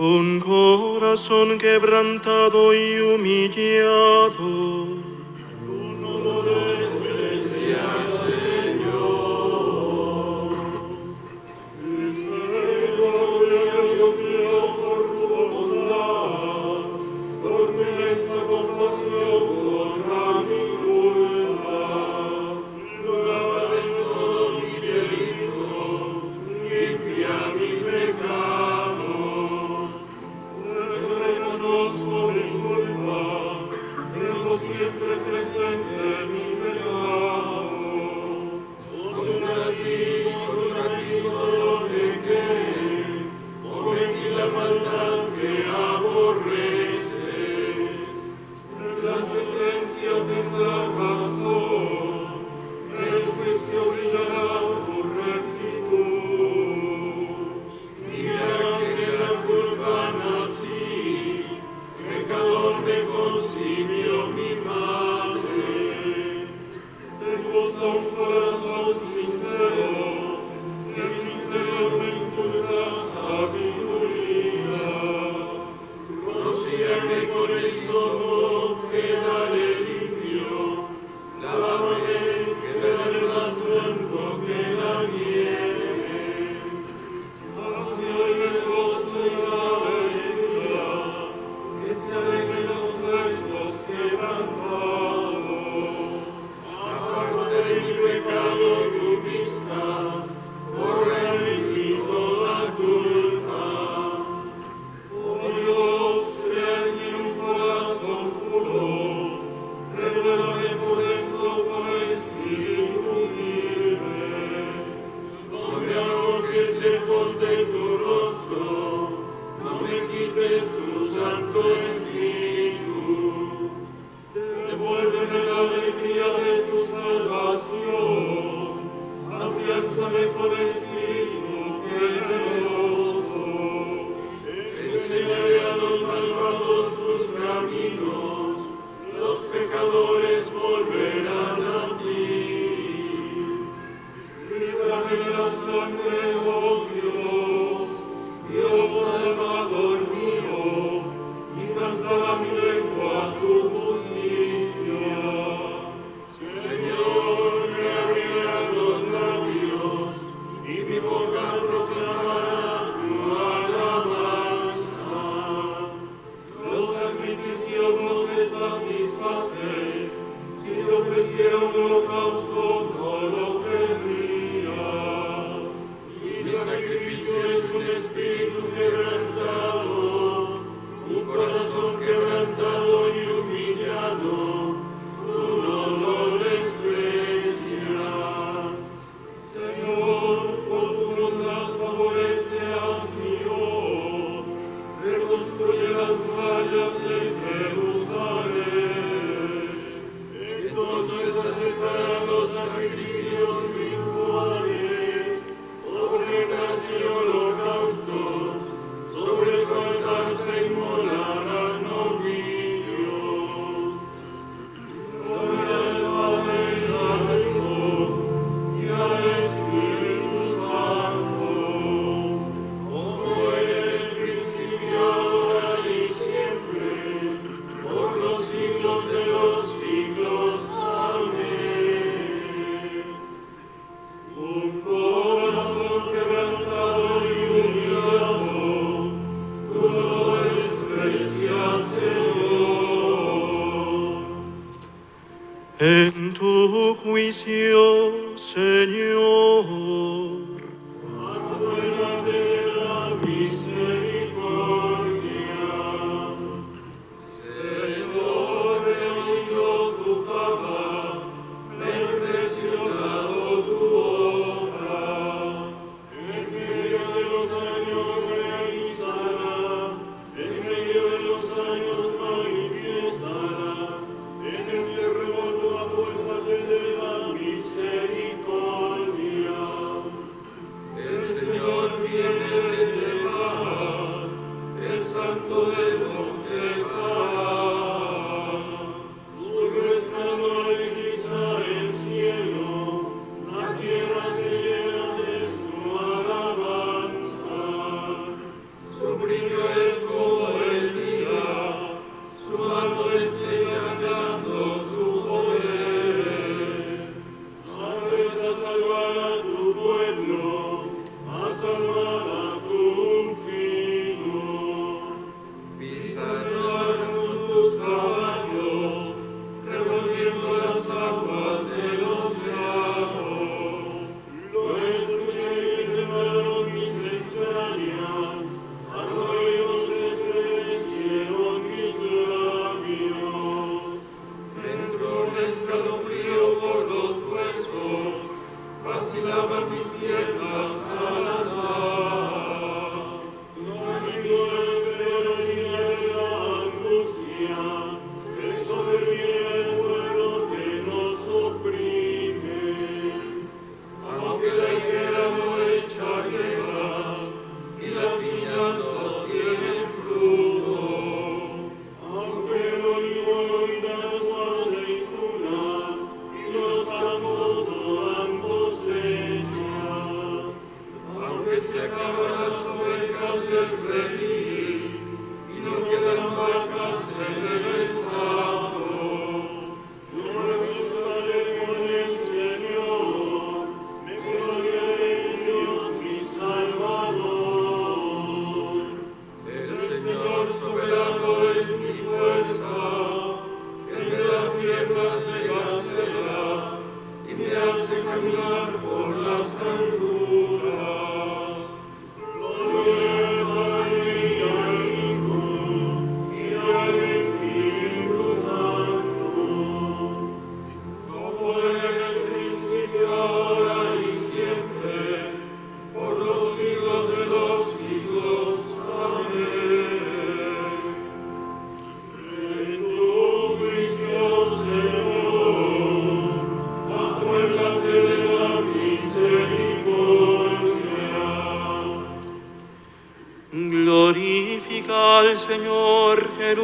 Un corazón quebrantado y humillado, tú no lo desprecias, Señor. Misericordia, Dios mío, por tu bondad, por mi inmensa compasión, borra mi culpa. Lávame de todo mi delito, limpia mi pecado. Siempre presente mi pecado, contra ti solo pequé, cometí la maldad que aborreces. La sentencia tendrá razón, el juicio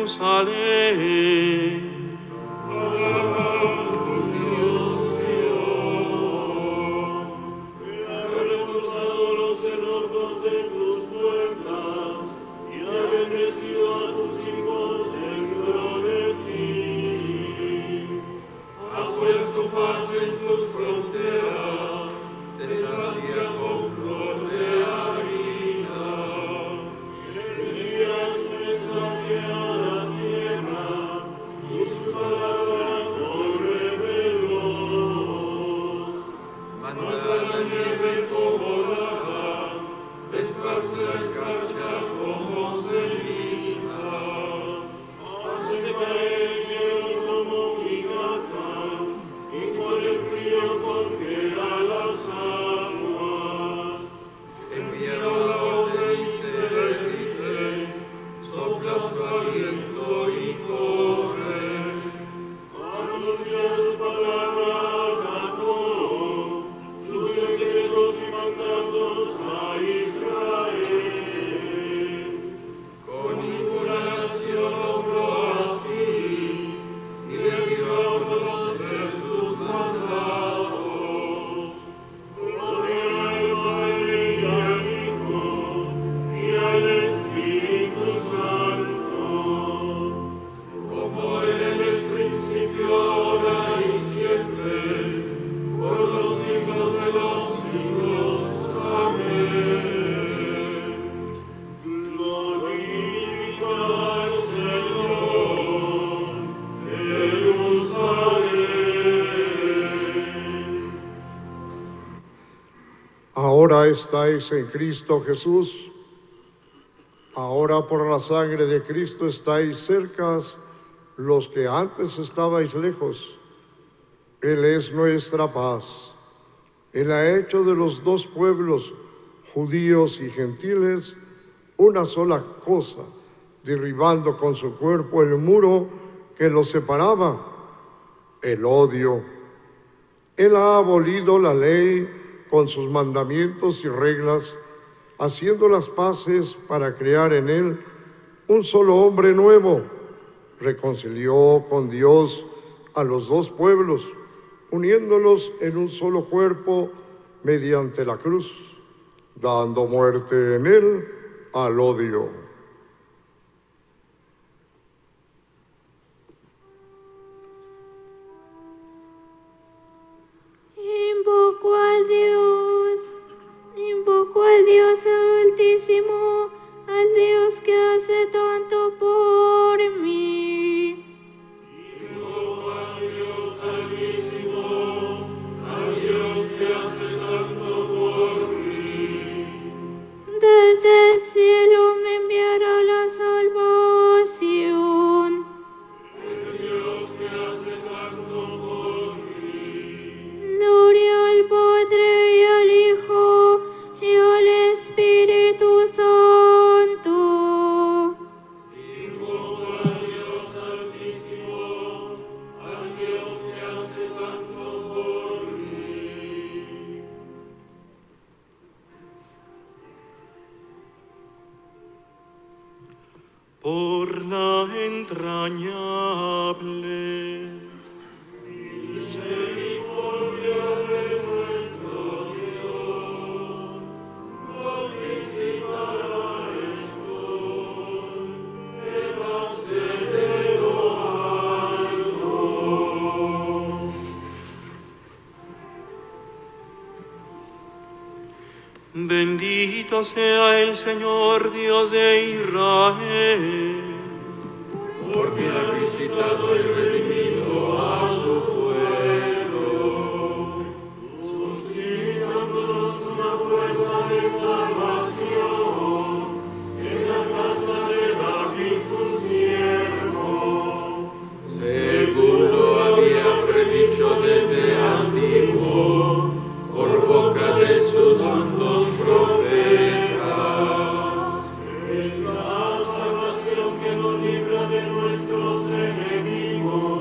Jerusalén. Alaba tu Dios, Señor, que ha reposado los enojos de tus puertas y ha bendecido a tus hijos dentro de ti. Ha puesto paz en tus fronteras, te sacia con flor de harina. Envías mensaje a la tierra, tus palabras nos reveló. Manda la nieve como lava, desparce la escarcha como ceniza. Hace caer el hielo como migajas, y con el frío congela las aguas. Envía la orden y se derrite, sopla su aliento y corre. Anuncia su palabra a todos, sus decretos y mandatos a Israel. Con ninguna nación obró así, ni les dio a conocer sus mandatos. Gloria al Padre y al Hijo y al Espíritu Santo, como era en el principio, ahora y siempre, por los siglos de los siglos. Amén. Glorifica al Señor, Jerusalén. Ahora estáis en Cristo Jesús. Ahora por la sangre de Cristo estáis cercas los que antes estabais lejos. Él es nuestra paz. Él ha hecho de los dos pueblos, judíos y gentiles, una sola cosa, derribando con su cuerpo el muro que los separaba, el odio. Él ha abolido la ley con sus mandamientos y reglas, haciendo las paces para crear en él un solo hombre nuevo. Reconcilió con Dios a los dos pueblos, uniéndolos en un solo cuerpo mediante la cruz, dando muerte en él al odio. Invoco al Dios Altísimo, al Dios que hace tanto por mí. Invoco al Dios Altísimo, al Dios que hace tanto por mí. Desde el cielo me enviará la salvación. El Dios que hace tanto por mí. Gloria al Padre y al Hijo y al Espíritu Santo. Invoco al Dios Altísimo, al Dios que hace tanto por mí. Por la entrañable misericordia de nuestro Dios, nos visitará el sol de las de lo alto. Bendito sea el Señor Dios de Israel, porque ha visitado y redimido a su pueblo, suscitándonos una fuerza de salvación en la casa de David su siervo, según lo había predicho desde antiguo por boca de sus santos profetas. Es la salvación que nos libra de nuestros enemigos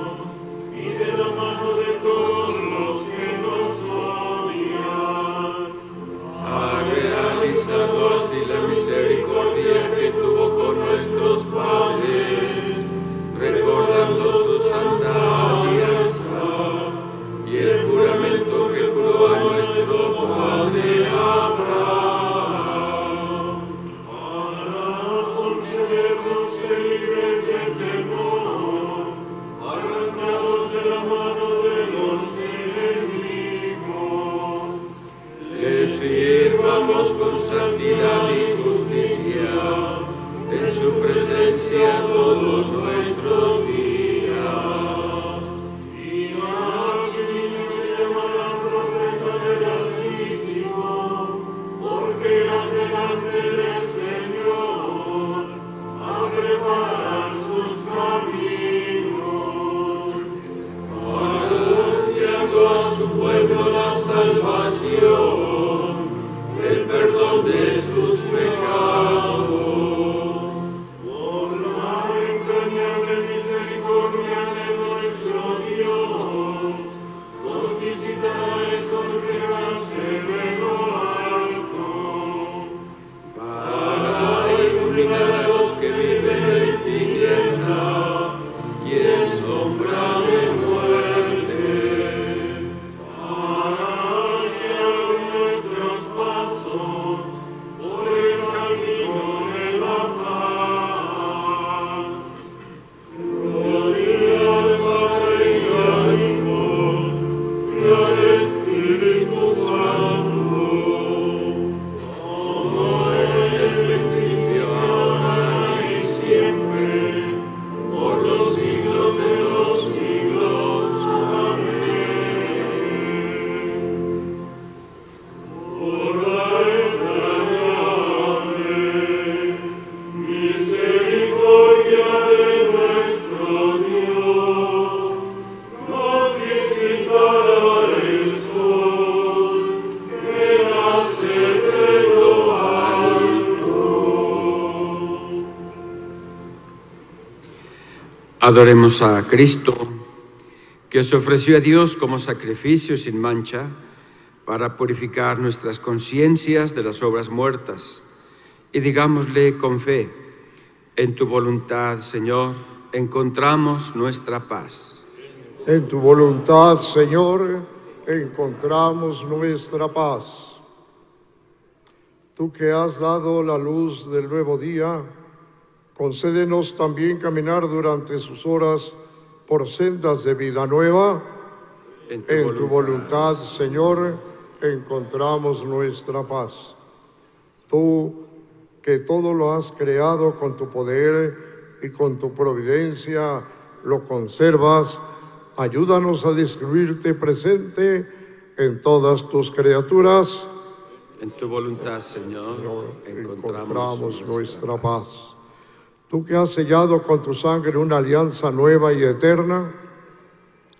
sírvalos con santidad y justicia, en su presencia todos nuestros días. Y aquí llaman al profeta del Altísimo, porque irás delante del Señor a preparar sus caminos. Anunciando a su pueblo la salvación, el perdón de sus pecados. Por la entrañable misericordia de nuestro Dios, nos visitará el sol que nace de lo alto, para iluminar a los que viven en tiniebla y en sombra de muerte. Adoremos a Cristo, que se ofreció a Dios como sacrificio sin mancha para purificar nuestras conciencias de las obras muertas. Y digámosle con fe, en tu voluntad, Señor, encontramos nuestra paz. En tu voluntad, Señor, encontramos nuestra paz. Tú que has dado la luz del nuevo día, concédenos también caminar durante sus horas por sendas de vida nueva. En tu voluntad, Señor, encontramos nuestra paz. Tú, que todo lo has creado con tu poder y con tu providencia, lo conservas, ayúdanos a descubrirte presente en todas tus criaturas. En tu voluntad, Señor, encontramos nuestra paz. Tú que has sellado con tu sangre una alianza nueva y eterna,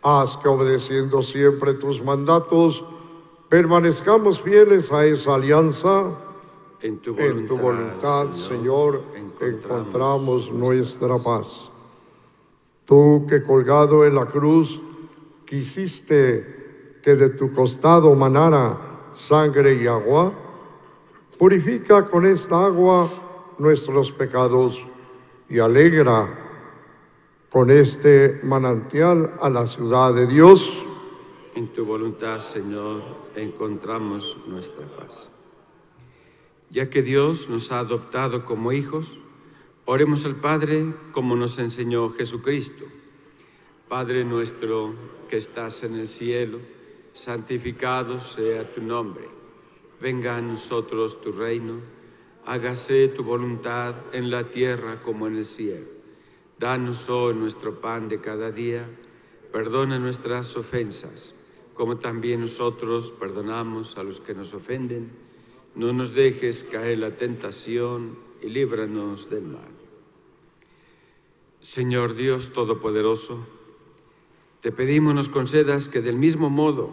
haz que obedeciendo siempre tus mandatos, permanezcamos fieles a esa alianza. En tu voluntad, Señor, encontramos nuestra paz. Tú que colgado en la cruz, quisiste que de tu costado manara sangre y agua, purifica con esta agua nuestros pecados y alegra con este manantial a la ciudad de Dios. En tu voluntad, Señor, encontramos nuestra paz. Ya que Dios nos ha adoptado como hijos, oremos al Padre como nos enseñó Jesucristo. Padre nuestro que estás en el cielo, santificado sea tu nombre. Venga a nosotros tu reino. Hágase tu voluntad en la tierra como en el cielo. Danos hoy nuestro pan de cada día. Perdona nuestras ofensas, como también nosotros perdonamos a los que nos ofenden. No nos dejes caer la tentación y líbranos del mal. Señor Dios Todopoderoso, te pedimos nos concedas que del mismo modo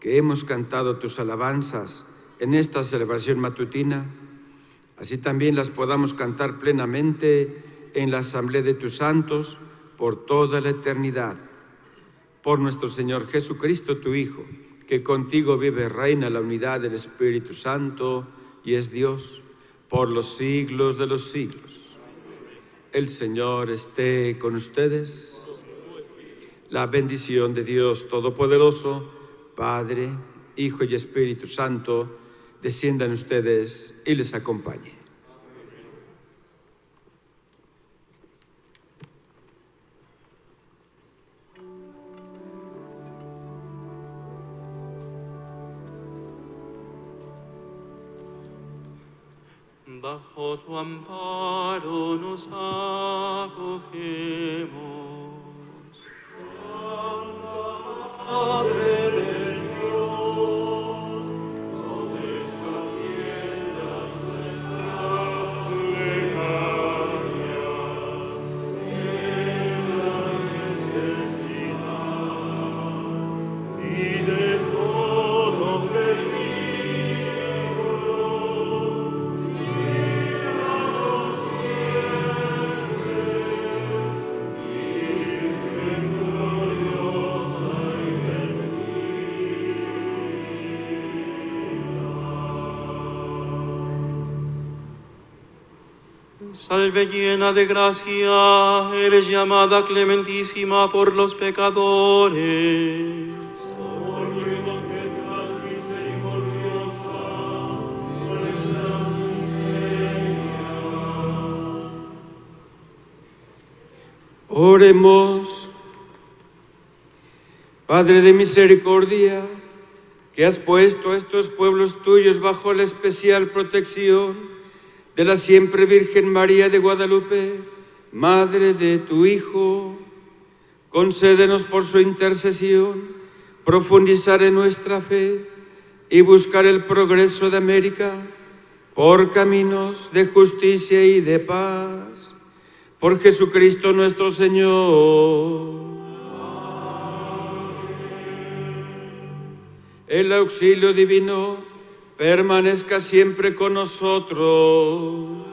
que hemos cantado tus alabanzas en esta celebración matutina, así también las podamos cantar plenamente en la asamblea de tus santos por toda la eternidad. Por nuestro Señor Jesucristo, tu Hijo, que contigo vive y reina la unidad del Espíritu Santo y es Dios por los siglos de los siglos. El Señor esté con ustedes. La bendición de Dios Todopoderoso, Padre, Hijo y Espíritu Santo, desciendan ustedes y les acompañe. Bajo tu amparo nos acogemos. Santa Madre de Dios, no desatiendas nuestras plegarias en la necesidad y de todo peligro. Salve llena de gracia, eres llamada clementísima por los pecadores. Oremos. Padre de misericordia, que has puesto a estos pueblos tuyos bajo la especial protección de la siempre Virgen María de Guadalupe, Madre de tu Hijo, concédenos por su intercesión profundizar en nuestra fe y buscar el progreso de América por caminos de justicia y de paz. Por Jesucristo nuestro Señor. Amén. El auxilio divino permanezca siempre con nosotros.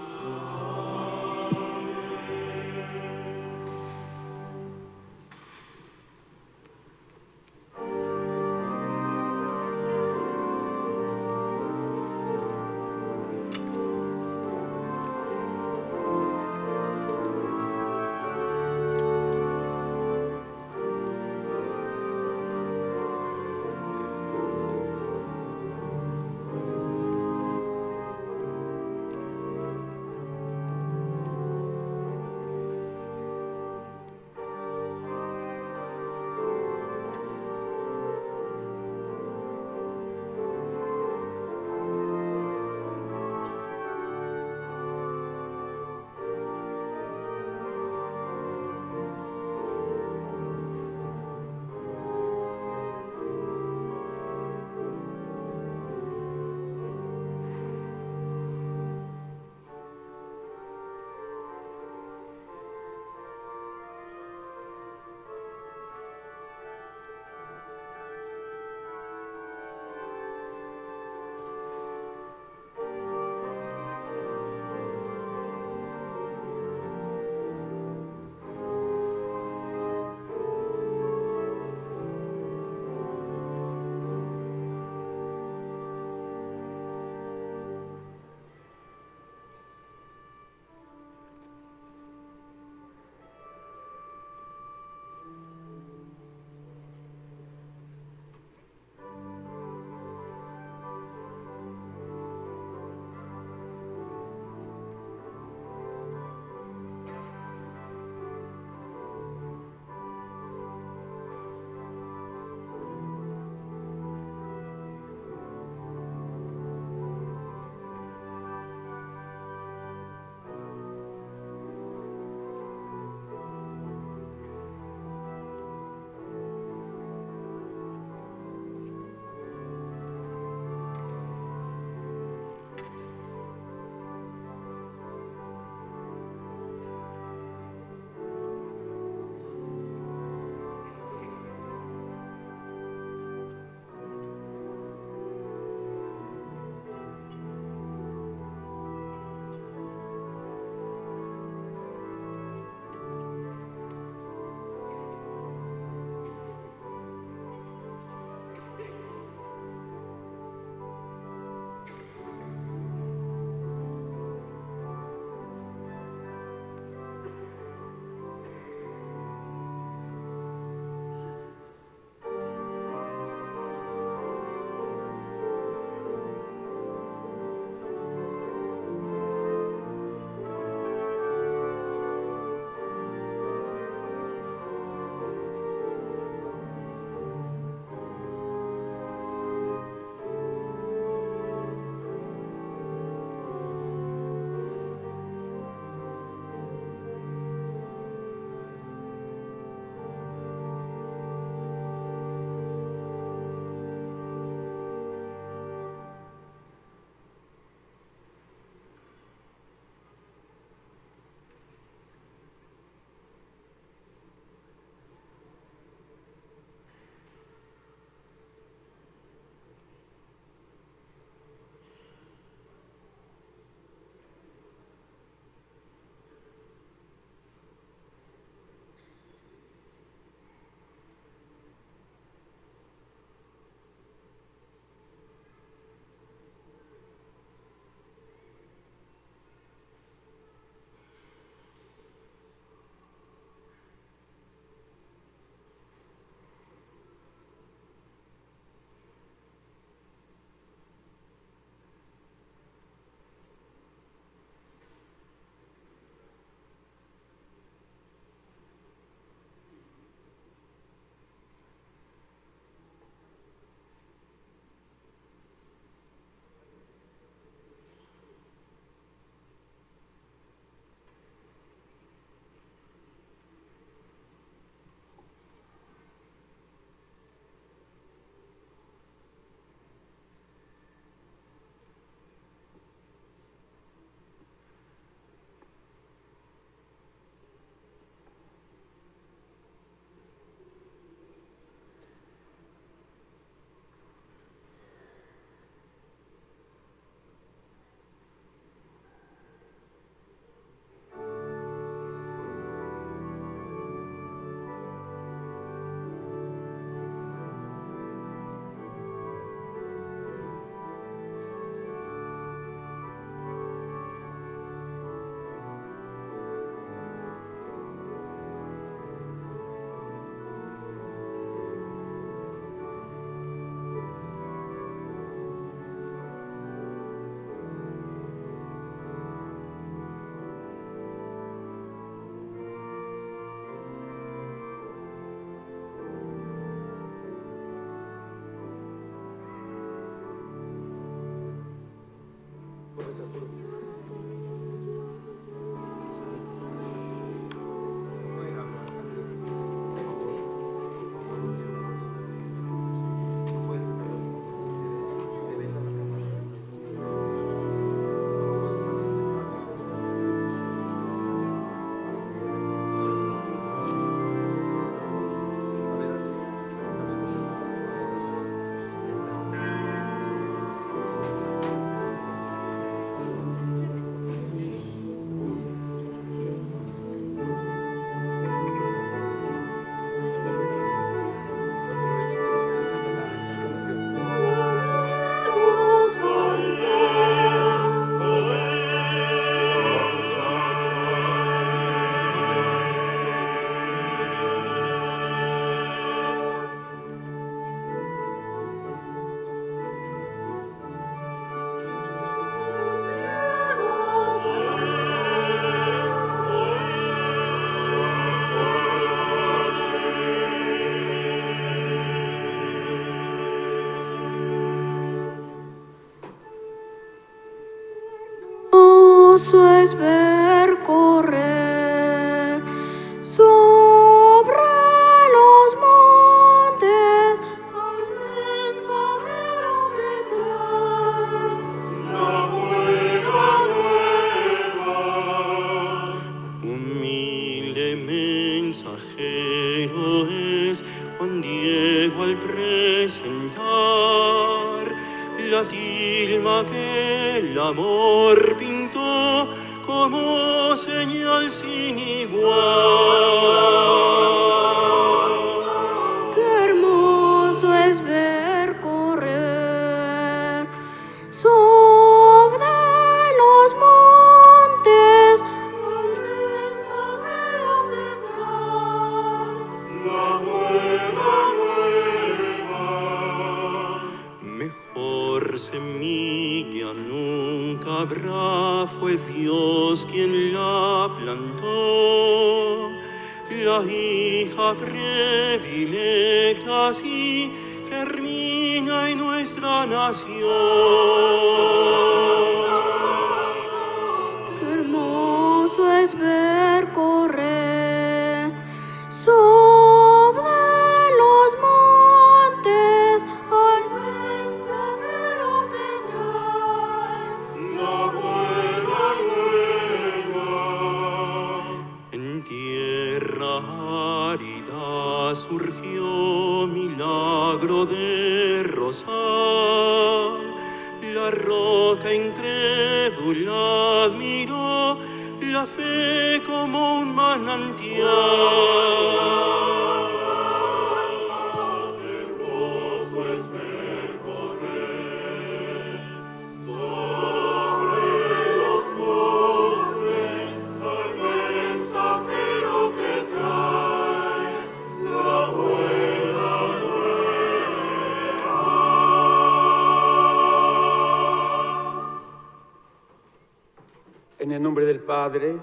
Padre,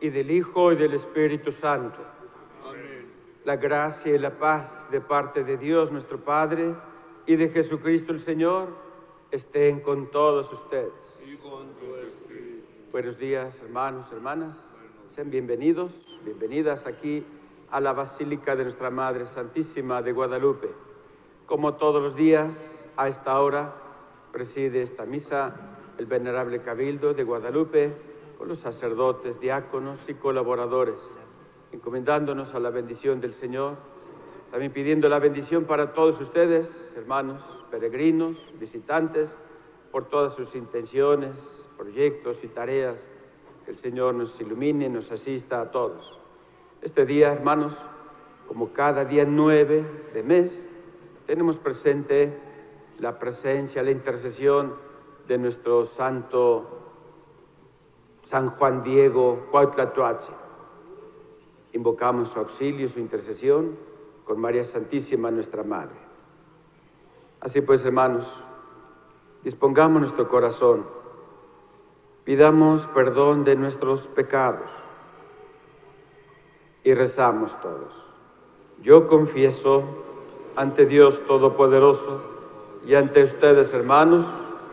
y del Hijo, y del Espíritu Santo. Amén. La gracia y la paz de parte de Dios nuestro Padre, y de Jesucristo el Señor, estén con todos ustedes. Y con tu espíritu. Buenos días, hermanos, hermanas. Sean bienvenidos, bienvenidas aquí a la Basílica de Nuestra Madre Santísima de Guadalupe. Como todos los días, a esta hora, preside esta misa el Venerable Cabildo de Guadalupe, con los sacerdotes, diáconos y colaboradores, encomendándonos a la bendición del Señor, también pidiendo la bendición para todos ustedes, hermanos, peregrinos, visitantes, por todas sus intenciones, proyectos y tareas, que el Señor nos ilumine, nos asista a todos. Este día, hermanos, como cada día 9 de mes, tenemos presente la presencia, la intercesión de nuestro santo San Juan Diego Cuauhtlatoatzin. Invocamos su auxilio, su intercesión, con María Santísima, nuestra Madre. Así pues, hermanos, dispongamos nuestro corazón, pidamos perdón de nuestros pecados y rezamos todos. Yo confieso ante Dios Todopoderoso y ante ustedes, hermanos,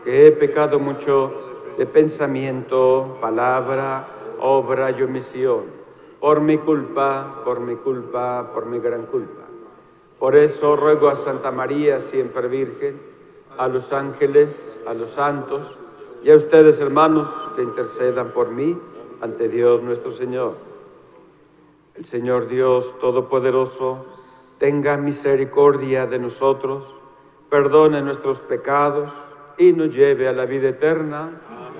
que he pecado mucho de pensamiento, palabra, obra y omisión. Por mi culpa, por mi culpa, por mi gran culpa. Por eso ruego a Santa María, siempre Virgen, a los ángeles, a los santos, y a ustedes, hermanos, que intercedan por mí ante Dios nuestro Señor. El Señor Dios Todopoderoso tenga misericordia de nosotros, perdone nuestros pecados y nos lleve a la vida eterna. Amén.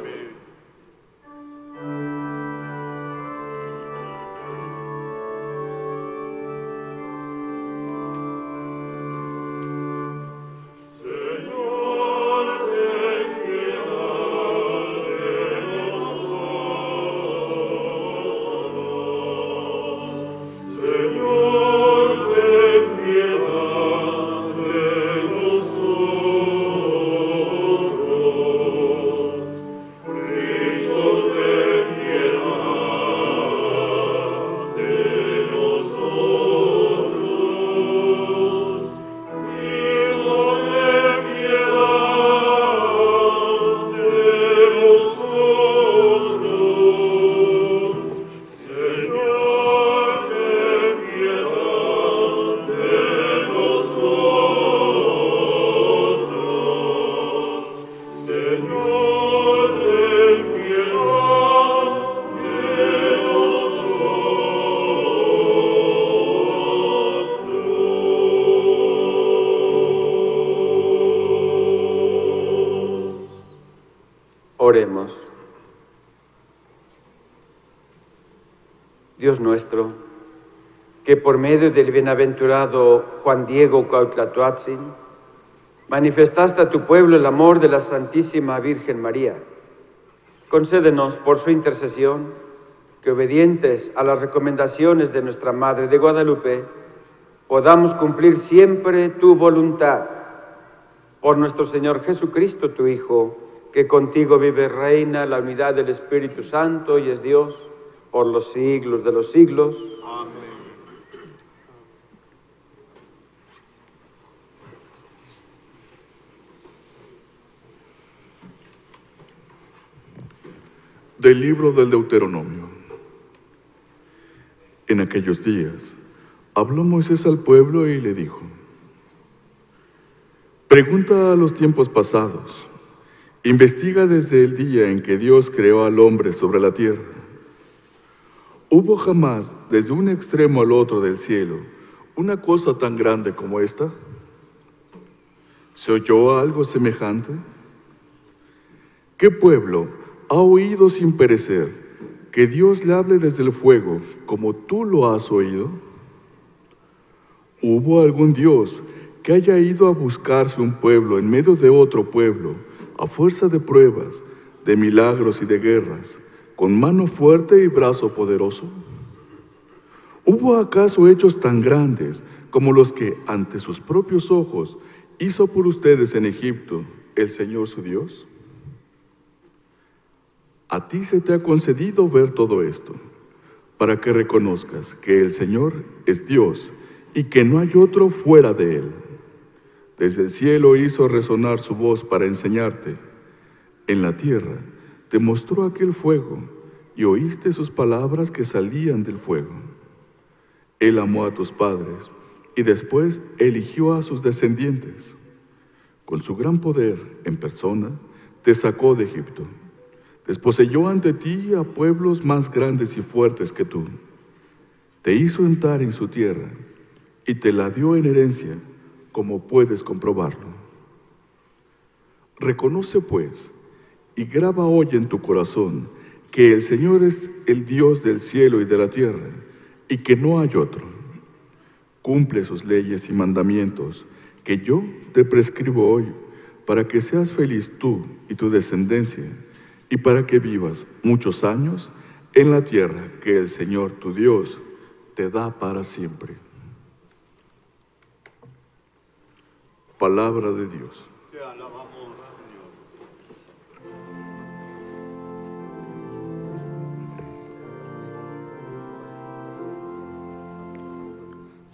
Oremos. Dios nuestro, que por medio del bienaventurado Juan Diego Cuauhtlatoatzin, manifestaste a tu pueblo el amor de la Santísima Virgen María, concédenos por su intercesión que, obedientes a las recomendaciones de nuestra Madre de Guadalupe, podamos cumplir siempre tu voluntad. Por nuestro Señor Jesucristo, tu Hijo, que contigo vive y reina la unidad del Espíritu Santo y es Dios por los siglos de los siglos. Amén. Del libro del Deuteronomio. En aquellos días habló Moisés al pueblo y le dijo: pregunta a los tiempos pasados. Investiga desde el día en que Dios creó al hombre sobre la tierra. ¿Hubo jamás, desde un extremo al otro del cielo, una cosa tan grande como esta? ¿Se oyó algo semejante? ¿Qué pueblo ha oído sin perecer que Dios le hable desde el fuego como tú lo has oído? ¿Hubo algún Dios que haya ido a buscarse un pueblo en medio de otro pueblo, a fuerza de pruebas, de milagros y de guerras, con mano fuerte y brazo poderoso? ¿Hubo acaso hechos tan grandes como los que ante sus propios ojos hizo por ustedes en Egipto el Señor su Dios? A ti se te ha concedido ver todo esto, para que reconozcas que el Señor es Dios y que no hay otro fuera de Él. Desde el cielo hizo resonar su voz para enseñarte. En la tierra te mostró aquel fuego, y oíste sus palabras que salían del fuego. Él amó a tus padres, y después eligió a sus descendientes. Con su gran poder en persona, te sacó de Egipto. Desposeyó ante ti a pueblos más grandes y fuertes que tú. Te hizo entrar en su tierra, y te la dio en herencia, como puedes comprobarlo. Reconoce, pues, y graba hoy en tu corazón que el Señor es el Dios del cielo y de la tierra, y que no hay otro. Cumple sus leyes y mandamientos que yo te prescribo hoy, para que seas feliz tú y tu descendencia, y para que vivas muchos años en la tierra que el Señor tu Dios te da para siempre. Palabra de Dios. Te alabamos, Señor.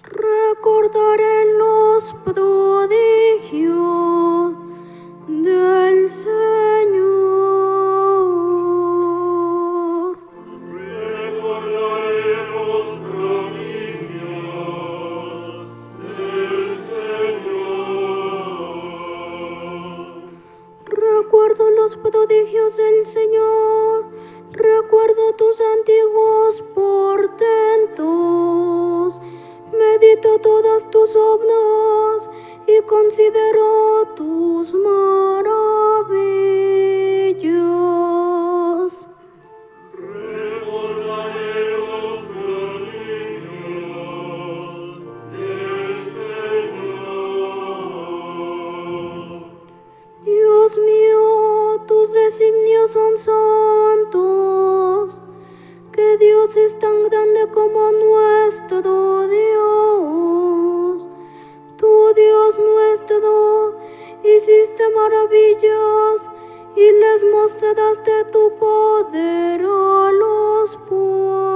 Recordaré los prodigios del Señor. los prodigios del Señor, recuerdo tus antiguos portentos, medito todas tus obras y considero tus maravillas. Dios mío, tus designios son santos, que Dios es tan grande como nuestro Dios. Tú, Dios nuestro, hiciste maravillas y les mostraste tu poder a los pueblos.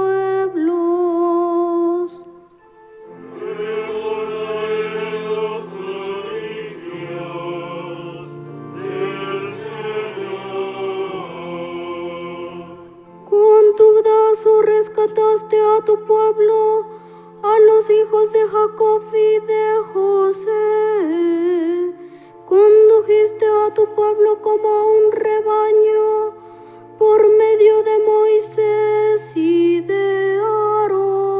Tu brazo rescataste a tu pueblo, a los hijos de Jacob y de José. Condujiste a tu pueblo como a un rebaño por medio de Moisés y de Aarón.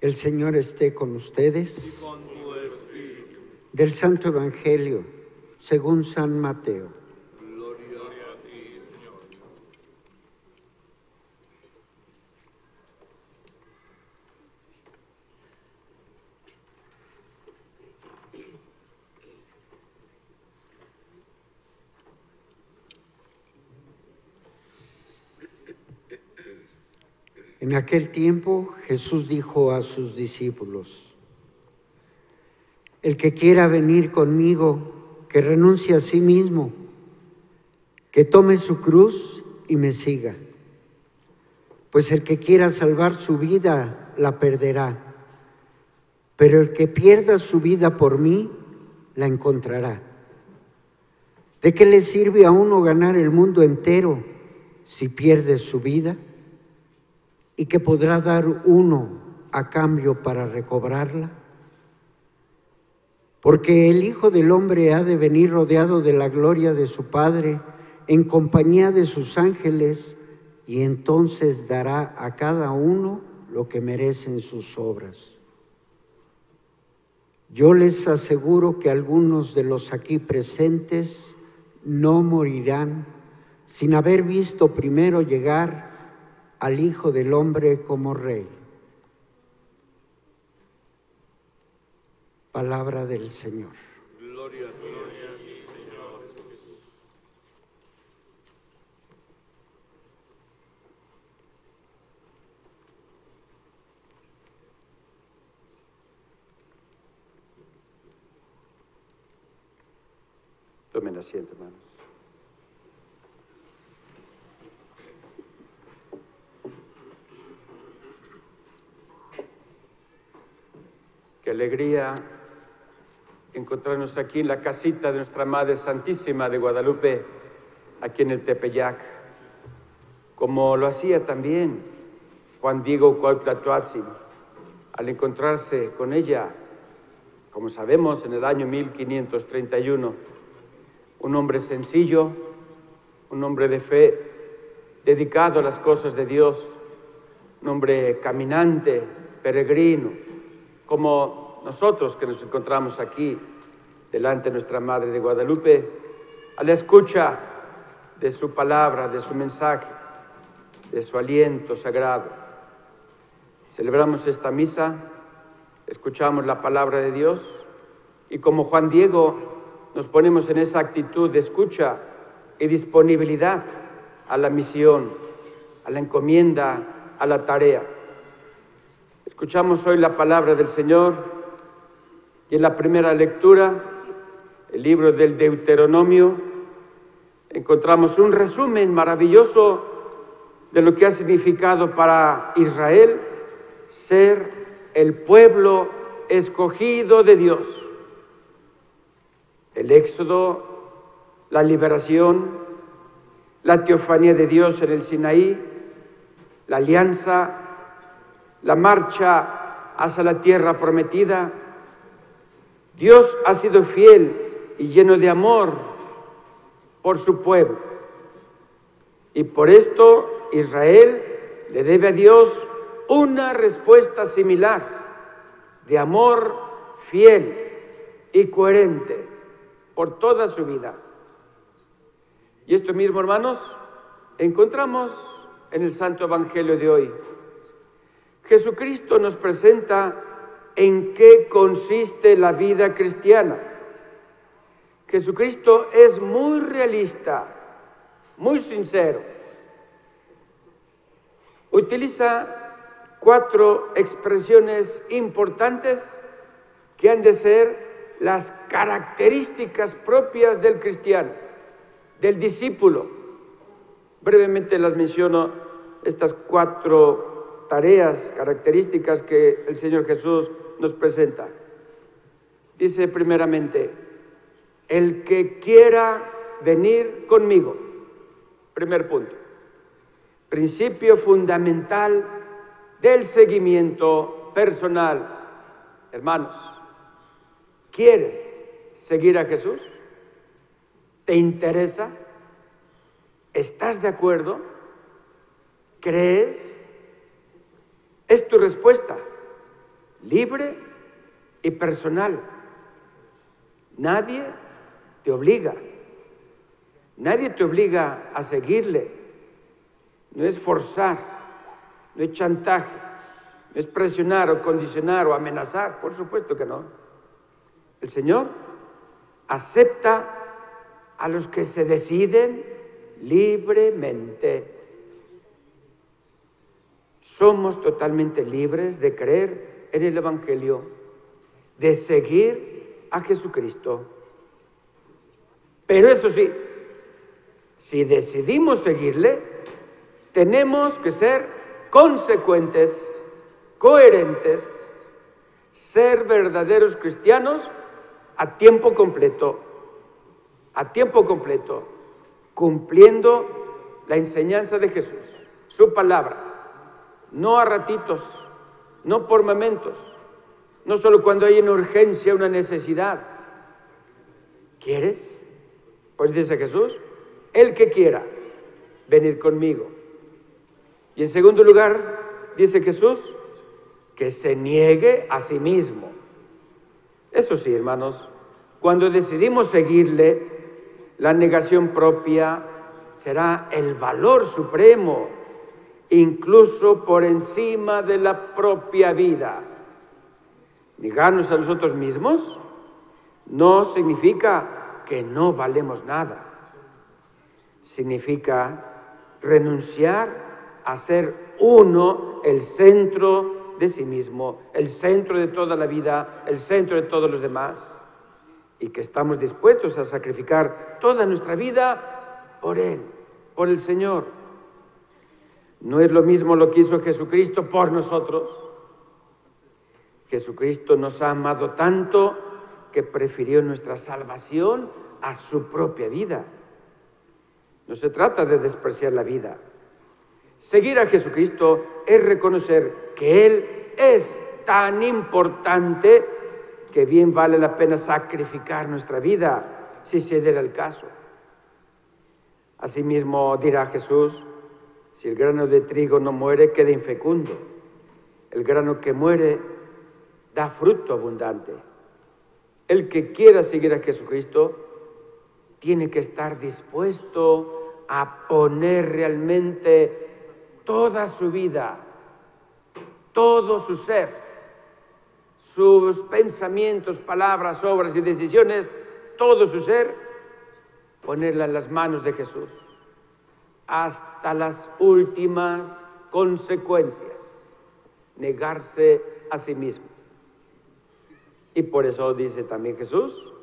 El Señor esté con ustedes. Y con tu espíritu. Del Santo Evangelio, según San Mateo. Gloria a ti, Señor. En aquel tiempo, Jesús dijo a sus discípulos: el que quiera venir conmigo, que renuncie a sí mismo, que tome su cruz y me siga. Pues el que quiera salvar su vida, la perderá. Pero el que pierda su vida por mí, la encontrará. ¿De qué le sirve a uno ganar el mundo entero si pierde su vida? ¿Y qué podrá dar uno a cambio para recobrarla? Porque el Hijo del Hombre ha de venir rodeado de la gloria de su Padre, en compañía de sus ángeles, y entonces dará a cada uno lo que merecen sus obras. Yo les aseguro que algunos de los aquí presentes no morirán sin haber visto primero llegar al Hijo del Hombre como Rey. Palabra del Señor. Gloria a ti, Señor Jesús. Tomen asiento, hermanos. alegría encontrarnos aquí en la casita de nuestra Madre Santísima de Guadalupe, aquí en el Tepeyac, como lo hacía también Juan Diego Cuauhtlatoatzin al encontrarse con ella, como sabemos, en el año 1531. Un hombre sencillo, un hombre de fe, dedicado a las cosas de Dios, un hombre caminante, peregrino, como nosotros que nos encontramos aquí delante de nuestra Madre de Guadalupe, a la escucha de su palabra, de su mensaje, de su aliento sagrado. Celebramos esta misa, escuchamos la palabra de Dios y como Juan Diego nos ponemos en esa actitud de escucha y disponibilidad a la misión, a la encomienda, a la tarea. Escuchamos hoy la palabra del Señor y en la primera lectura, el libro del Deuteronomio, encontramos un resumen maravilloso de lo que ha significado para Israel ser el pueblo escogido de Dios. El éxodo, la liberación, la teofanía de Dios en el Sinaí, la alianza, la marcha hacia la tierra prometida. Dios ha sido fiel y lleno de amor por su pueblo. Y por esto Israel le debe a Dios una respuesta similar, de amor fiel y coherente por toda su vida. Y esto mismo, hermanos, encontramos en el Santo Evangelio de hoy. Jesucristo nos presenta en qué consiste la vida cristiana. Jesucristo es muy realista, muy sincero. Utiliza cuatro expresiones importantes que han de ser las características propias del cristiano, del discípulo. Brevemente las menciono, estas cuatro tareas, características que el Señor Jesús nos presenta. Dice primeramente, el que quiera venir conmigo. Primer punto, principio fundamental del seguimiento personal. Hermanos, ¿quieres seguir a Jesús? ¿Te interesa? ¿Estás de acuerdo? ¿Crees? Es tu respuesta, libre y personal. Nadie te obliga. Nadie te obliga a seguirle. No es forzar, no es chantaje, no es presionar o condicionar o amenazar. Por supuesto que no. El Señor acepta a los que se deciden libremente. Somos totalmente libres de creer en el Evangelio, de seguir a Jesucristo. Pero eso sí, si decidimos seguirle, tenemos que ser consecuentes, coherentes, ser verdaderos cristianos a tiempo completo, cumpliendo la enseñanza de Jesús, su palabra. No a ratitos, no por momentos, no solo cuando hay una urgencia, una necesidad. ¿Quieres? Pues dice Jesús, el que quiera venir conmigo. Y en segundo lugar, dice Jesús, que se niegue a sí mismo. Eso sí, hermanos, cuando decidimos seguirle, la negación propia será el valor supremo, incluso por encima de la propia vida. Negarnos a nosotros mismos no significa que no valemos nada. Significa renunciar a ser uno, el centro de sí mismo, el centro de toda la vida, el centro de todos los demás, y que estamos dispuestos a sacrificar toda nuestra vida por Él, por el Señor. No es lo mismo lo que hizo Jesucristo por nosotros. Jesucristo nos ha amado tanto que prefirió nuestra salvación a su propia vida. No se trata de despreciar la vida. Seguir a Jesucristo es reconocer que Él es tan importante que bien vale la pena sacrificar nuestra vida, si se diera el caso. Asimismo dirá Jesús, si el grano de trigo no muere, queda infecundo. El grano que muere da fruto abundante. El que quiera seguir a Jesucristo tiene que estar dispuesto a poner realmente toda su vida, todo su ser, sus pensamientos, palabras, obras y decisiones, todo su ser, ponerla en las manos de Jesús, hasta las últimas consecuencias, negarse a sí mismo. Y por eso dice también Jesús,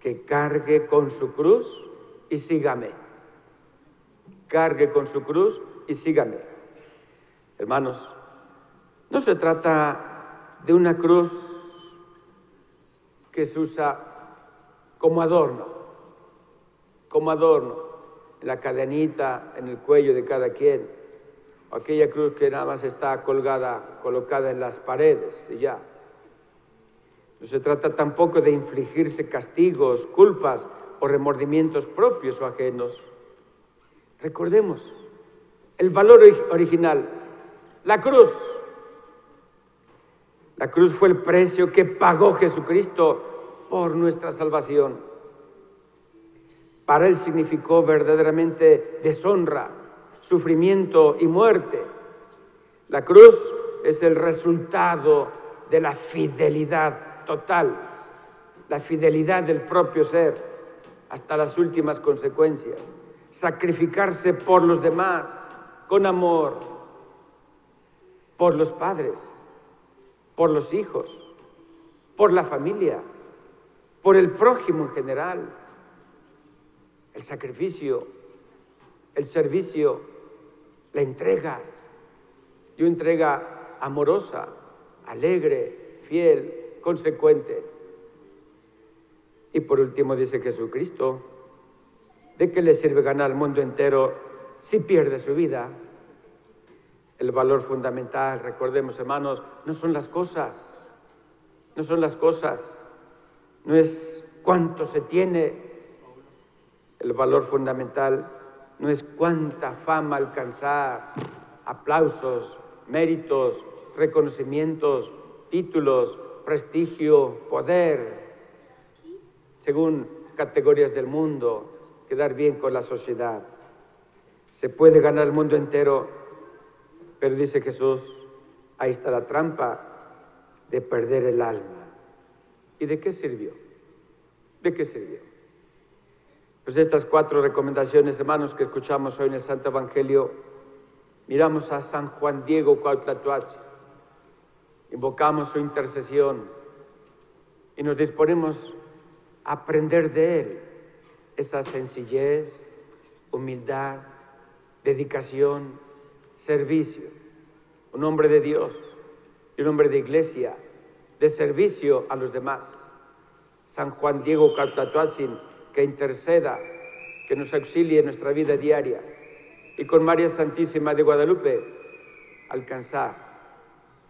que cargue con su cruz y sígame. Cargue con su cruz y sígame. Hermanos, no se trata de una cruz que se usa como adorno, en la cadenita, en el cuello de cada quien, o aquella cruz que nada más está colocada en las paredes y ya. No se trata tampoco de infligirse castigos, culpas o remordimientos propios o ajenos. Recordemos el valor original, la cruz. La cruz fue el precio que pagó Jesucristo por nuestra salvación. Para Él significó verdaderamente deshonra, sufrimiento y muerte. La cruz es el resultado de la fidelidad total, la fidelidad del propio ser hasta las últimas consecuencias, sacrificarse por los demás con amor, por los padres, por los hijos, por la familia, por el prójimo en general, el sacrificio, el servicio, la entrega, y una entrega amorosa, alegre, fiel, consecuente. Y por último dice Jesucristo, ¿de qué le sirve ganar al mundo entero si pierde su vida? El valor fundamental, recordemos hermanos, no son las cosas, no son las cosas, no es cuánto se tiene. El valor fundamental no es cuánta fama alcanzar, aplausos, méritos, reconocimientos, títulos, prestigio, poder, según categorías del mundo, quedar bien con la sociedad. Se puede ganar el mundo entero, pero dice Jesús, ahí está la trampa de perder el alma. ¿Y de qué sirvió? ¿De qué sirvió? Pues estas cuatro recomendaciones, hermanos, que escuchamos hoy en el Santo Evangelio, miramos a San Juan Diego Cuauhtlatoatzin, invocamos su intercesión y nos disponemos a aprender de Él esa sencillez, humildad, dedicación, servicio. Un hombre de Dios y un hombre de iglesia, de servicio a los demás. San Juan Diego Cuauhtlatoatzin, que interceda, que nos auxilie en nuestra vida diaria y con María Santísima de Guadalupe alcanzar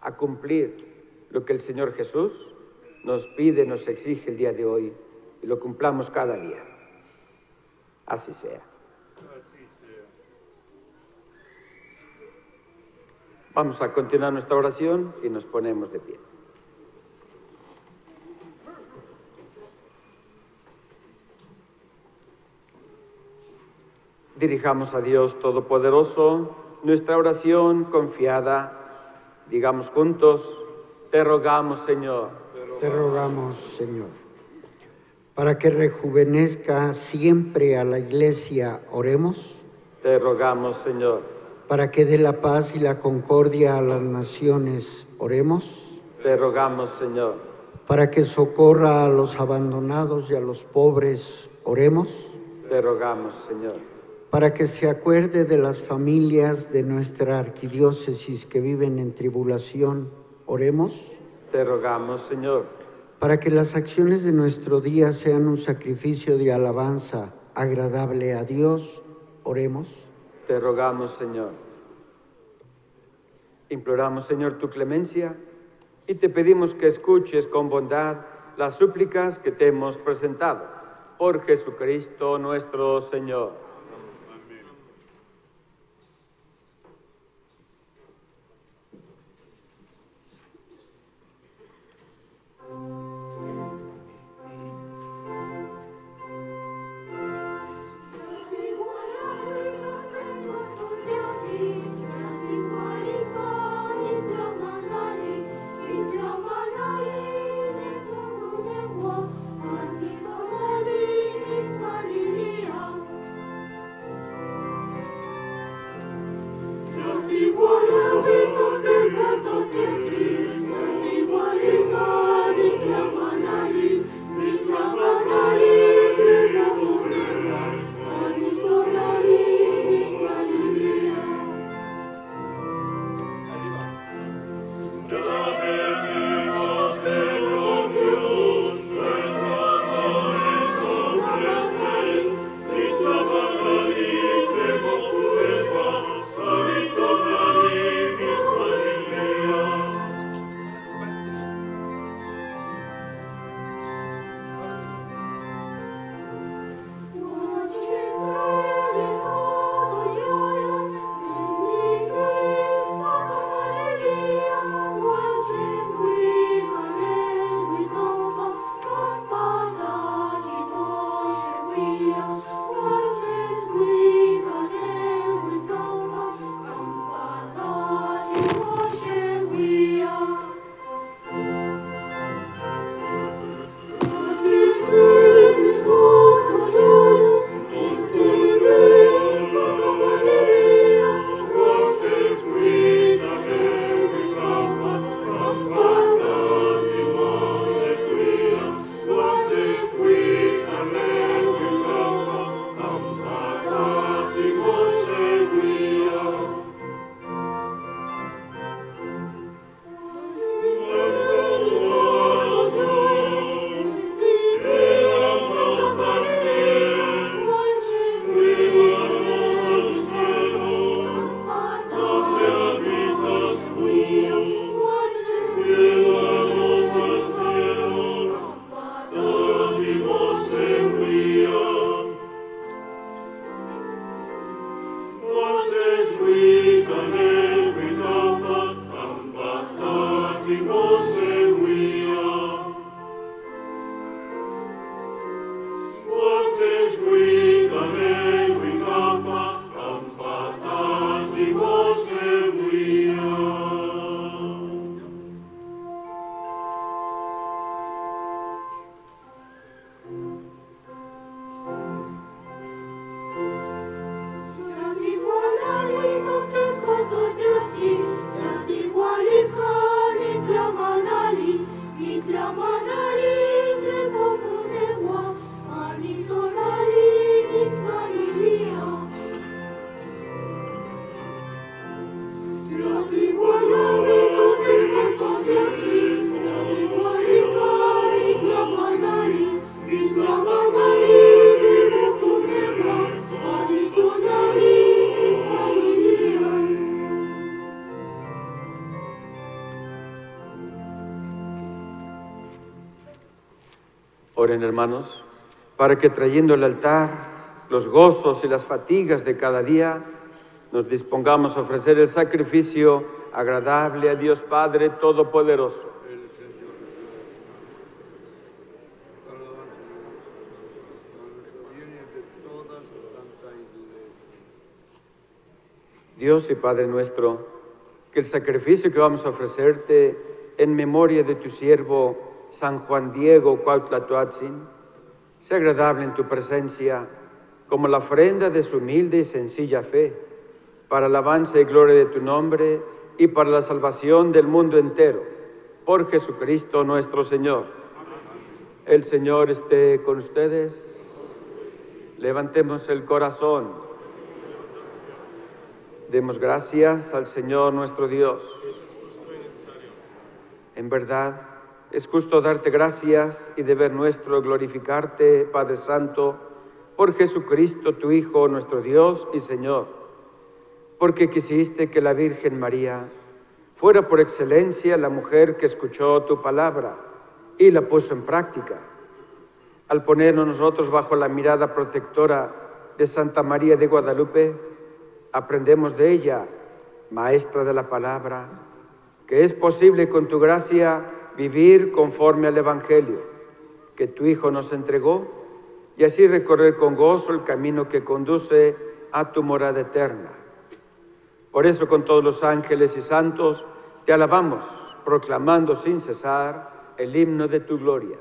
a cumplir lo que el Señor Jesús nos pide, nos exige el día de hoy, y lo cumplamos cada día. Así sea. Vamos a continuar nuestra oración y nos ponemos de pie. Dirijamos a Dios Todopoderoso nuestra oración confiada. Digamos juntos, te rogamos, Señor. Te rogamos, Señor, para que rejuvenezca siempre a la Iglesia, oremos. Te rogamos, Señor. Para que dé la paz y la concordia a las naciones, oremos. Te rogamos, Señor. Para que socorra a los abandonados y a los pobres, oremos. Te rogamos, Señor. Para que se acuerde de las familias de nuestra arquidiócesis que viven en tribulación, oremos. te rogamos, Señor, para que las acciones de nuestro día sean un sacrificio de alabanza agradable a Dios. Oremos. Te rogamos, Señor. Imploramos, Señor, tu clemencia y te pedimos que escuches con bondad las súplicas que te hemos presentado. Por Jesucristo nuestro Señor. Amén. Oren, hermanos, para que trayendo al altar los gozos y las fatigas de cada día, nos dispongamos a ofrecer el sacrificio agradable a Dios Padre Todopoderoso. Dios y Padre nuestro, que el sacrificio que vamos a ofrecerte en memoria de tu siervo San Juan Diego Cuauhtlatoatzin sea agradable en tu presencia como la ofrenda de su humilde y sencilla fe, para alabanza y gloria de tu nombre y para la salvación del mundo entero. Por Jesucristo nuestro Señor. El Señor esté con ustedes. Levantemos el corazón. Demos gracias al Señor nuestro Dios. En verdad, es justo darte gracias y deber nuestro glorificarte, Padre Santo, por Jesucristo, tu Hijo, nuestro Dios y Señor, porque quisiste que la Virgen María fuera por excelencia la mujer que escuchó tu palabra y la puso en práctica. Al ponernos nosotros bajo la mirada protectora de Santa María de Guadalupe, aprendemos de ella, maestra de la palabra, que es posible con tu gracia vivir conforme al Evangelio que tu Hijo nos entregó y así recorrer con gozo el camino que conduce a tu morada eterna. Por eso con todos los ángeles y santos te alabamos, proclamando sin cesar el himno de tu gloria.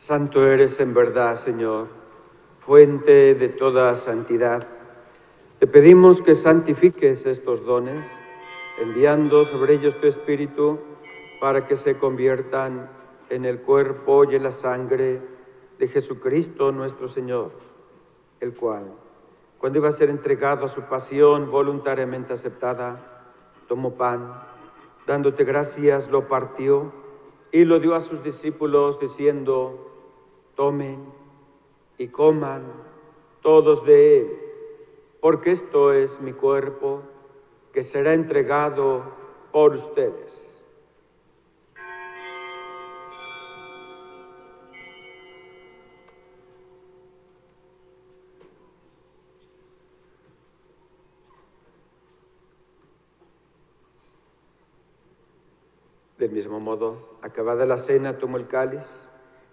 Santo eres en verdad, Señor, fuente de toda santidad. Te pedimos que santifiques estos dones, enviando sobre ellos tu Espíritu, para que se conviertan en el cuerpo y en la sangre de Jesucristo nuestro Señor, el cual, cuando iba a ser entregado a su pasión voluntariamente aceptada, tomó pan, dándote gracias, lo partió y lo dio a sus discípulos, diciendo: tomen y coman todos de él, porque esto es mi cuerpo que será entregado por ustedes. Del mismo modo, acabada la cena, tomó el cáliz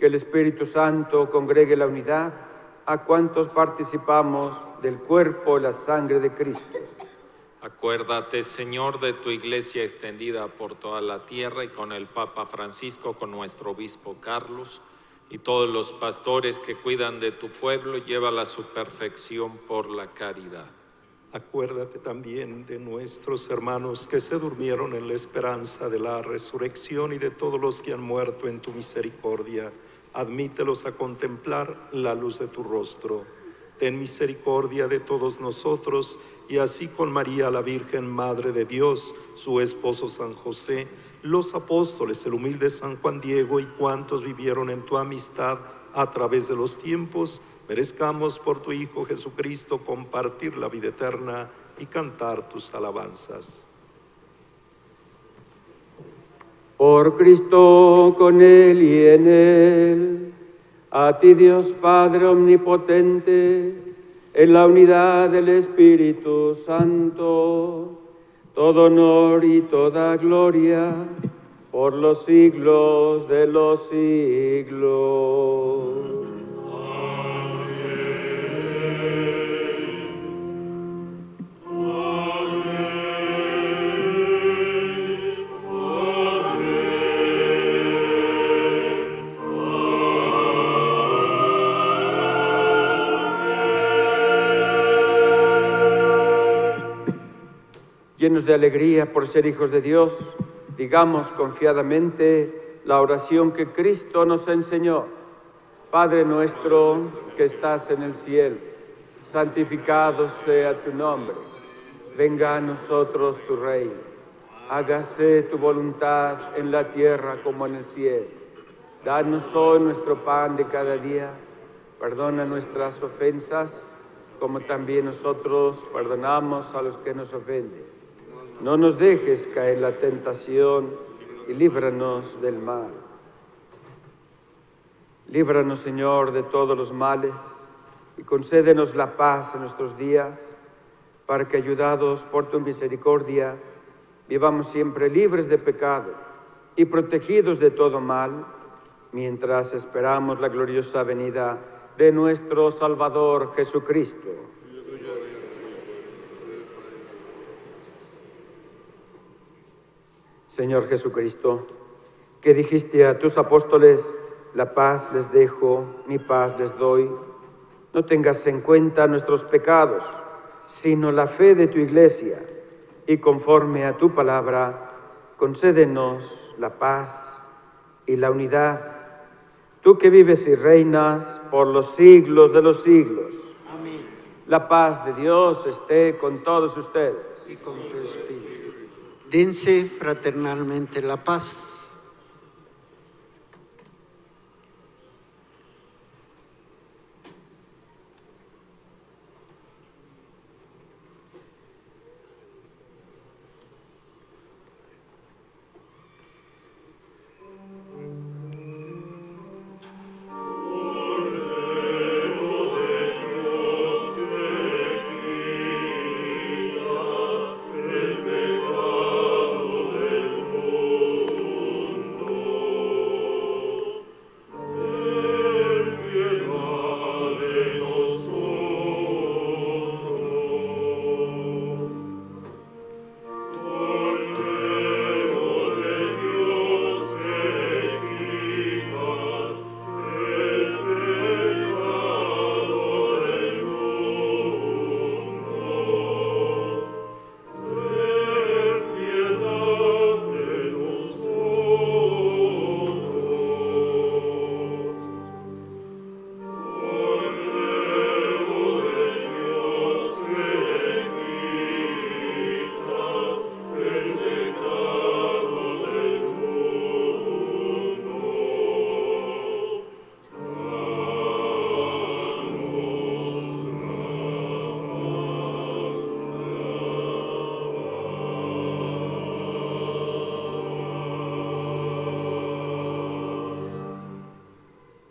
que el Espíritu Santo congregue la unidad a cuantos participamos del cuerpo y la sangre de Cristo. Acuérdate, Señor, de tu Iglesia extendida por toda la tierra y con el Papa Francisco, con nuestro Obispo Carlos y todos los pastores que cuidan de tu pueblo, llévala a su perfección por la caridad. Acuérdate también de nuestros hermanos que se durmieron en la esperanza de la resurrección y de todos los que han muerto en tu misericordia. Admítelos a contemplar la luz de tu rostro. Ten misericordia de todos nosotros, y así con María la Virgen, Madre de Dios, su esposo San José, los apóstoles, el humilde San Juan Diego y cuantos vivieron en tu amistad a través de los tiempos, merezcamos por tu Hijo Jesucristo compartir la vida eterna y cantar tus alabanzas. Por Cristo, con Él y en Él, a ti Dios Padre Omnipotente, en la unidad del Espíritu Santo, todo honor y toda gloria, por los siglos de los siglos. Llenos de alegría por ser hijos de Dios, digamos confiadamente la oración que Cristo nos enseñó. Padre nuestro que estás en el cielo, santificado sea tu nombre. Venga a nosotros tu reino. Hágase tu voluntad en la tierra como en el cielo. Danos hoy nuestro pan de cada día. Perdona nuestras ofensas, como también nosotros perdonamos a los que nos ofenden. No nos dejes caer en la tentación y líbranos del mal. Líbranos, Señor, de todos los males y concédenos la paz en nuestros días, para que, ayudados por tu misericordia, vivamos siempre libres de pecado y protegidos de todo mal, mientras esperamos la gloriosa venida de nuestro Salvador Jesucristo. Señor Jesucristo, que dijiste a tus apóstoles, la paz les dejo, mi paz les doy, no tengas en cuenta nuestros pecados, sino la fe de tu Iglesia, y conforme a tu palabra, concédenos la paz y la unidad, tú que vives y reinas por los siglos de los siglos. Amén. La paz de Dios esté con todos ustedes. Y con tu espíritu. Dense fraternalmente la paz.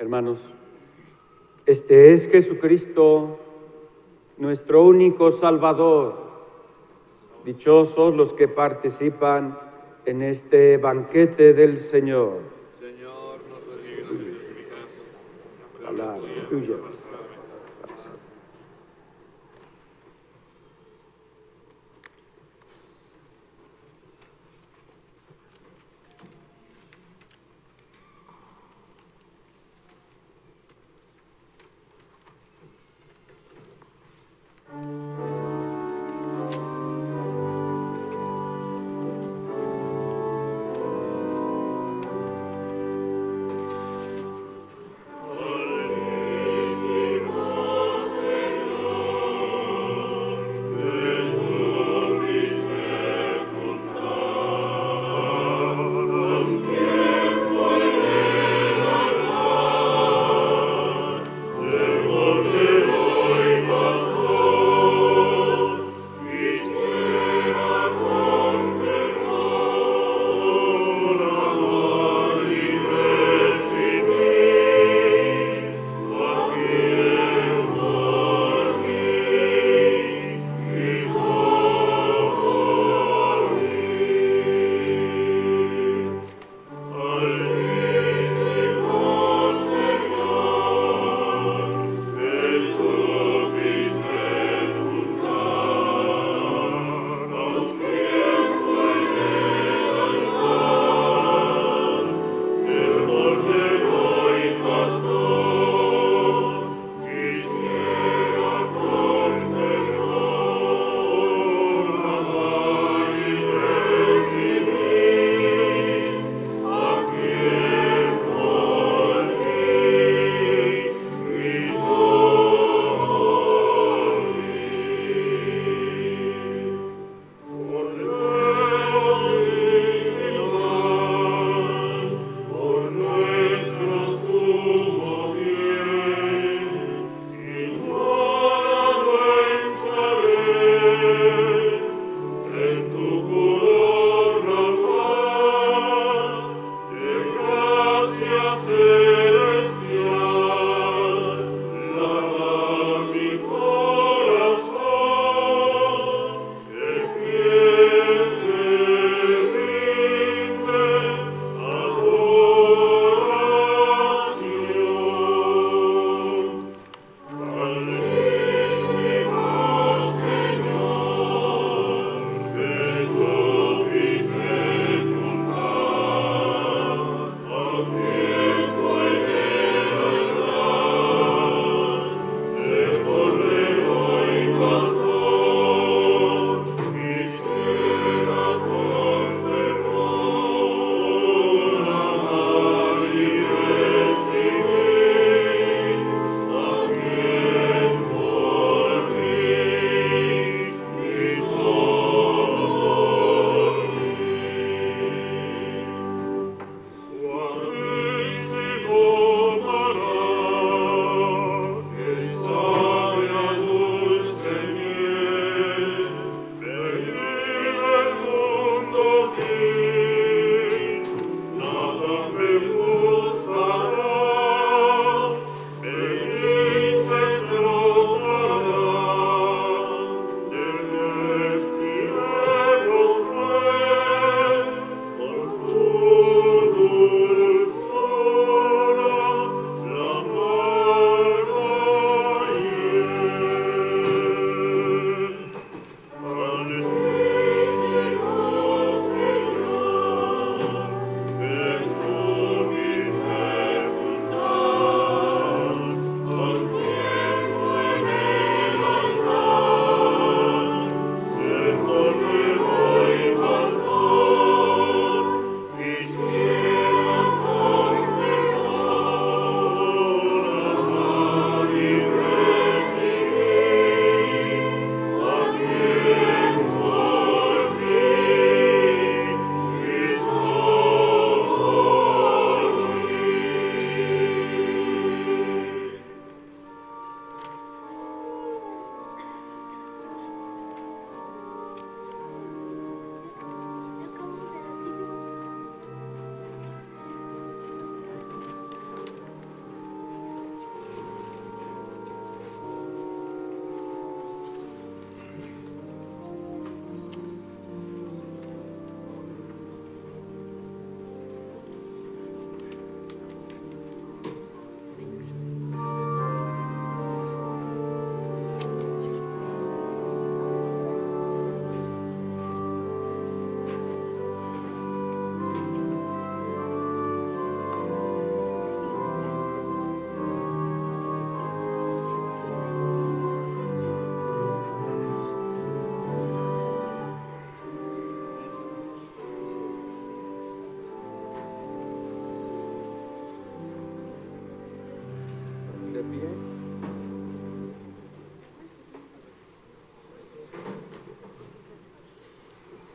Hermanos, este es Jesucristo, nuestro único Salvador. Dichosos los que participan en este banquete del Señor. Señor, no te digas de mi casa, palabra tuya.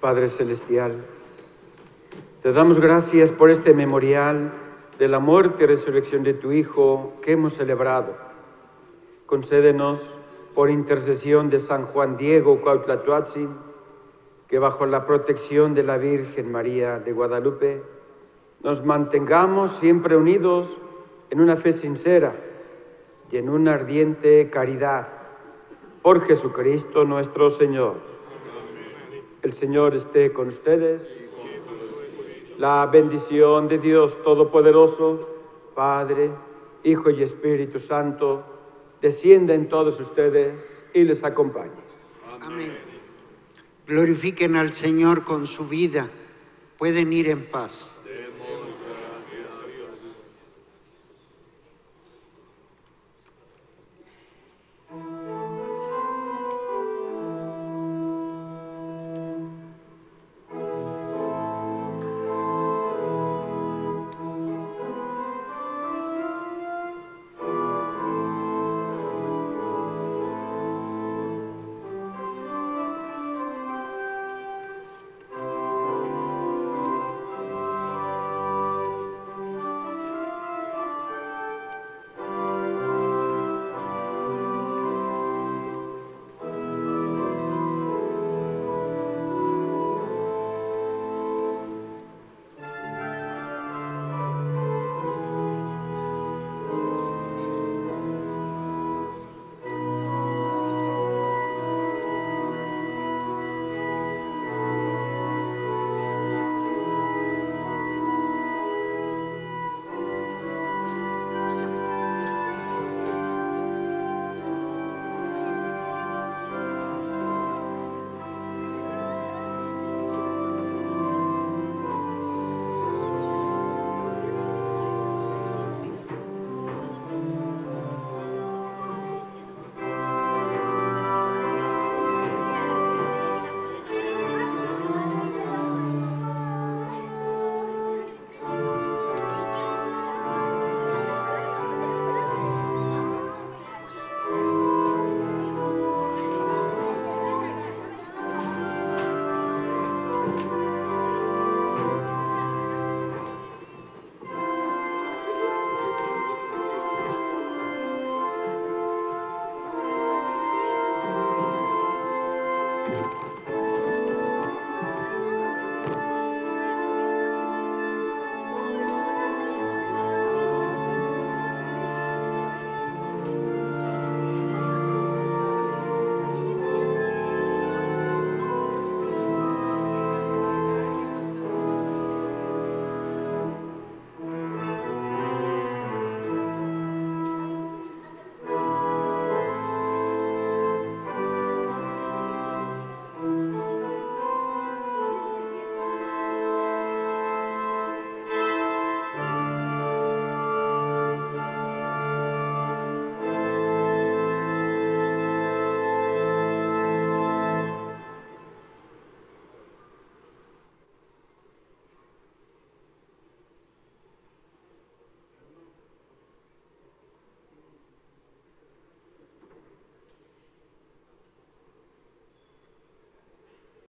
Padre Celestial. Te damos gracias por este memorial de la muerte y resurrección de tu Hijo que hemos celebrado. Concédenos, por intercesión de San Juan Diego Cuauhtlatoatzin, que bajo la protección de la Virgen María de Guadalupe, nos mantengamos siempre unidos en una fe sincera y en una ardiente caridad. Por Jesucristo nuestro Señor. El Señor esté con ustedes. La bendición de Dios Todopoderoso, Padre, Hijo y Espíritu Santo, descienda en todos ustedes y les acompañe. Amén. Glorifiquen al Señor con su vida. Pueden ir en paz.